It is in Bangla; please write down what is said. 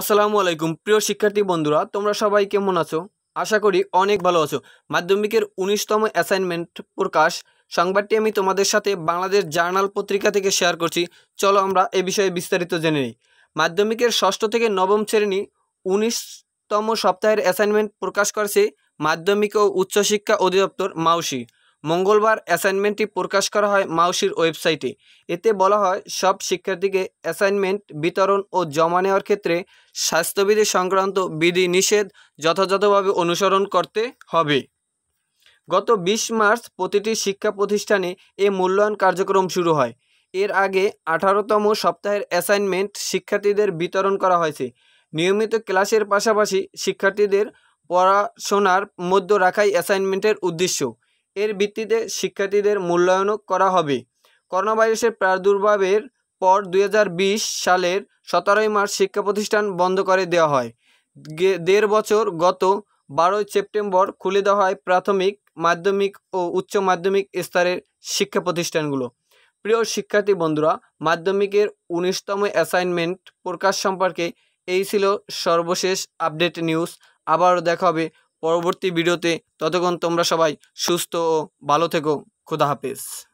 असलामुअलैकुम प्रिय शिक्षार्थी बंधुरा तुम्हारा सबाई केमन आछो आशा करी अनेक भालो आछो। माध्यमिकेर 19तम असाइनमेंट प्रकाश संबादटी आमि तोमादेर साथे बांग्लादेश जार्नाल पत्रिका थेके शेयर करछि। चलो आमरा ए विषये विस्तारित जेने नेइ। माध्यमिकेर 6ष्ठ थेके 9म श्रेणी 19तम सप्ताहेर असाइनमेंट प्रकाश करছে माध्यमिक और उच्च शिक्षा अधिदप्तर माउशी। मंगलवार असाइनमेंटটি प्रकाश करा हय माउशीर वेबसाइटे। एते बला हय सब शिक्षार्थीके असाइनमेंट वितरण और जमा नेওয়ার क्षेत्रे स्वास्थ्यবিধি সংক্রান্ত বিধি নিষেধ যথাযথভাবে অনুসরণ করতে হবে। গত 20 मार्च প্রতিটি শিক্ষা প্রতিষ্ঠানে এই মূল্যায়ন কার্যক্রম শুরু হয়। এর আগে 18তম সপ্তাহের অ্যাসাইনমেন্ট শিক্ষার্থীদের বিতরণ করা হয়েছে। নিয়মিত ক্লাসের পাশাপাশি শিক্ষার্থীদের পড়াশোনার মধ্যে রাখাই অ্যাসাইনমেন্টের উদ্দেশ্য। এর ভিত্তিতে শিক্ষার্থীদের মূল্যায়নও করা হবে। করোনা ভাইরাসের প্রাদুর্ভাবের পর 2020 সালের 17 মার্চ শিক্ষা প্রতিষ্ঠান বন্ধ করে দেওয়া হয়। দেড় বছর গত 12 সেপ্টেম্বর খুলে দেওয়া হয় প্রাথমিক মাধ্যমিক ও উচ্চ মাধ্যমিক স্তরের শিক্ষা প্রতিষ্ঠানগুলো। প্রিয় শিক্ষার্থী বন্ধুরা, মাধ্যমিকের 19তম অ্যাসাইনমেন্ট প্রকাশ সম্পর্কে এই ছিল সর্বশেষ আপডেট নিউজ। আবারও দেখা হবে পরবর্তী ভিডিওতে। ততক্ষণ তোমরা সবাই সুস্থ ও ভালো থেকো। খুদা হাফেজ।